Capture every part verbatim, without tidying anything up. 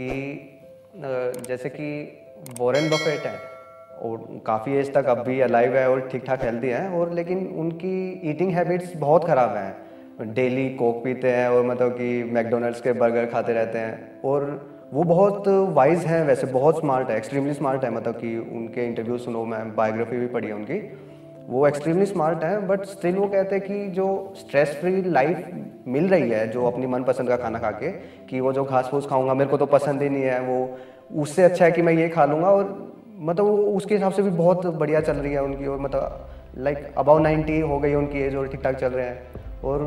कि जैसे कि वॉरेन बफेट हैं और काफ़ी एज तक अब भी अलाइव है और ठीक ठाक हेल्दी हैं, और लेकिन उनकी ईटिंग हैबिट्स बहुत ख़राब हैं। डेली कोक पीते हैं और मतलब कि मैकडोनल्ड्स के बर्गर खाते रहते हैं, और वो बहुत वाइज हैं, वैसे बहुत स्मार्ट है, एक्सट्रीमली स्मार्ट है। मतलब कि उनके इंटरव्यू सुनो, मैं बायोग्राफी भी पढ़ी है उनकी, वो एक्सट्रीमली स्मार्ट हैं, बट स्टिल वो कहते हैं कि जो स्ट्रेस फ्री लाइफ मिल रही है, जो अपनी मनपसंद का खाना खा के, कि वो जो घास फूस खाऊंगा मेरे को तो पसंद ही नहीं है, वो उससे अच्छा है कि मैं ये खा लूँगा, और मतलब वो उसके हिसाब से भी बहुत बढ़िया चल रही है उनकी। और मतलब लाइक अबाउ नाइन्टी हो गई है उनकी एज और ठीक ठाक चल रहे हैं, और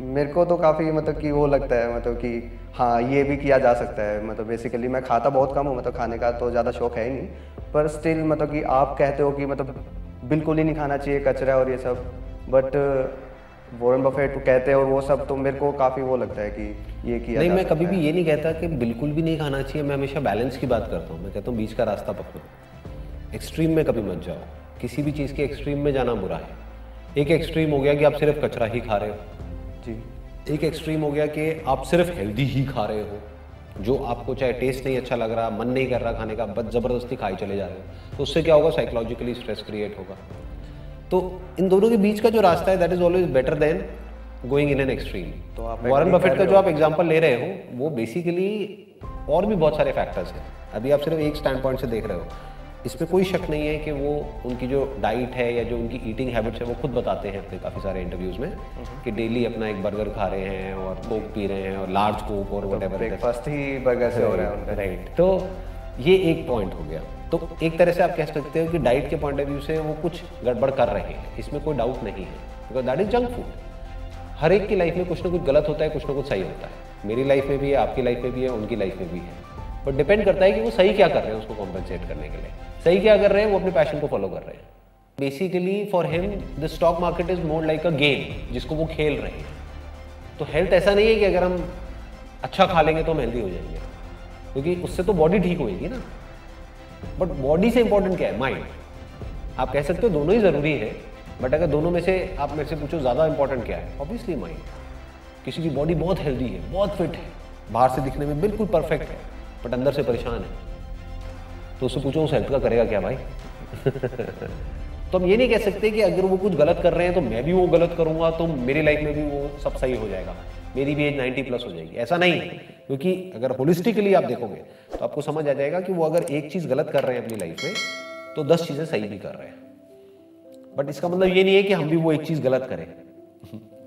मेरे को तो काफ़ी मतलब कि वो लगता है मतलब कि हाँ ये भी किया जा सकता है। मतलब बेसिकली मैं खाता बहुत कम हूँ, मतलब खाने का तो ज़्यादा शौक है ही नहीं, पर स्टिल मतलब कि आप कहते हो कि मतलब बिल्कुल ही नहीं खाना चाहिए कचरा और ये सब, बट वॉरेन बफेट कहते हैं और वो सब, तो मेरे को काफ़ी वो लगता है कि ये किया नहीं। मैं कभी भी ये नहीं कहता कि बिल्कुल भी नहीं खाना चाहिए, मैं हमेशा बैलेंस की बात करता हूँ। मैं कहता हूँ बीच का रास्ता पकड़ो, एक्सट्रीम में कभी मत जाओ, किसी भी चीज़ के एक्सट्रीम में जाना बुरा है। एक एक्सट्रीम हो गया कि आप सिर्फ कचरा ही खा रहे हो जी, एक एक्सट्रीम हो गया कि आप सिर्फ हेल्दी ही खा रहे हो, जो आपको चाहे टेस्ट नहीं अच्छा लग रहा, मन नहीं कर रहा खाने का, बस ज़बरदस्ती खाए चले जा रहे हो, तो उससे क्या होगा, साइकोलॉजिकली स्ट्रेस क्रिएट होगा। तो इन दोनों के बीच का जो रास्ता है, that is always better than going in an extreme. तो आप वॉरेन बफेट का जो आप एग्जाम्पल ले रहे हो, वो बेसिकली और भी बहुत सारे फैक्टर्स हैं, अभी आप सिर्फ एक स्टैंड पॉइंट से देख रहे हो। इसमें कोई शक नहीं है कि वो उनकी जो डाइट है या जो उनकी ईटिंग हैबिट्स है, वो खुद बताते हैं अपने काफ़ी सारे इंटरव्यूज़ में कि डेली अपना एक बर्गर खा रहे हैं और कोक पी रहे हैं और लार्ज कोक और व्हाटएवर, ब्रेकफास्ट ही बर्गर से हो रहा है उनका, राइट। तो ये एक पॉइंट हो गया। तो एक तरह से आप कह सकते हो कि डाइट के पॉइंट ऑफ व्यू से वो कुछ गड़बड़ कर रहे हैं, इसमें कोई डाउट नहीं है, because that is junk food. हर एक की लाइफ में कुछ ना कुछ गलत होता है, कुछ ना कुछ सही होता है, मेरी लाइफ में भी है, आपकी लाइफ में भी है, उनकी लाइफ में भी है, बट डिपेंड करता है कि वो सही क्या कर रहे हैं उसको कॉम्पनसेट करने के लिए। सही क्या कर रहे हैं, वो अपने पैशन को फॉलो कर रहे हैं। Basically for him the stock market is more like a game जिसको वो खेल रहे हैं। तो हेल्थ ऐसा नहीं है कि अगर हम अच्छा खा लेंगे तो हम हेल्दी हो जाएंगे, क्योंकि उससे तो बॉडी ठीक होएगी ना, बट बॉडी से इंपॉर्टेंट क्या है, माइंड। आप कह सकते हो दोनों ही ज़रूरी है, बट अगर दोनों में से आप मेरे से पूछो ज़्यादा इंपॉर्टेंट क्या है, ऑब्वियसली माइंड। किसी की बॉडी बहुत हेल्दी है, बहुत फिट है, बाहर से दिखने में बिल्कुल परफेक्ट है, बट अंदर से परेशान है, तो उससे पूछो उस हेल्प का करेगा क्या भाई। तो हम ये नहीं कह सकते कि अगर वो कुछ गलत कर रहे हैं तो मैं भी वो गलत करूंगा तो मेरी लाइफ में भी वो सब सही हो जाएगा, मेरी भी एज नाइन्टी प्लस हो जाएगी, ऐसा नहीं। क्योंकि अगर होलिस्टिकली आप देखोगे तो आपको समझ आ जाएगा कि वो अगर एक चीज़ गलत कर रहे हैं अपनी लाइफ में तो दस चीज़ें सही भी कर रहे हैं, बट इसका मतलब ये नहीं है कि हम भी वो एक चीज़ गलत करें।